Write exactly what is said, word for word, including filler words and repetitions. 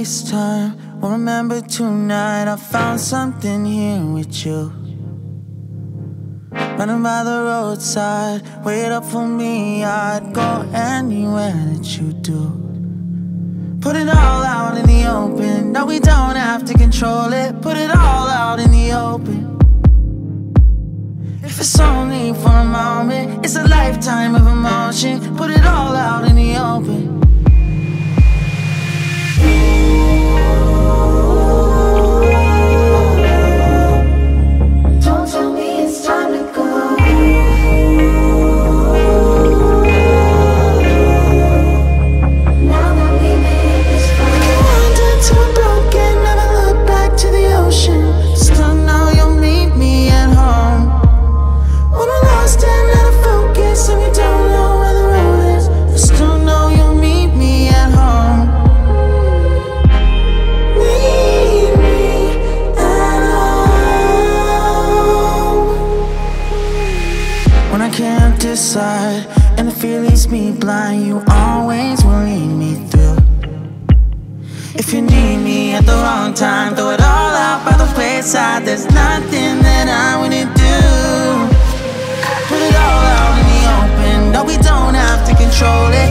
FaceTime. Won't remember tonight. I found something here with you. Running by the roadside, wait up for me. I'd go anywhere that you do. Put it all out in the open. No, we don't have to control it. Put it all out in the open. If it's only for a moment, it's a lifetime of emotion. Put it all out in the open. Decide, and the fear leaves me blind. You always will lead me through. If you need me at the wrong time, throw it all out by the wayside. There's nothing that I wouldn't do. Put it all out in the open. No, we don't have to control it.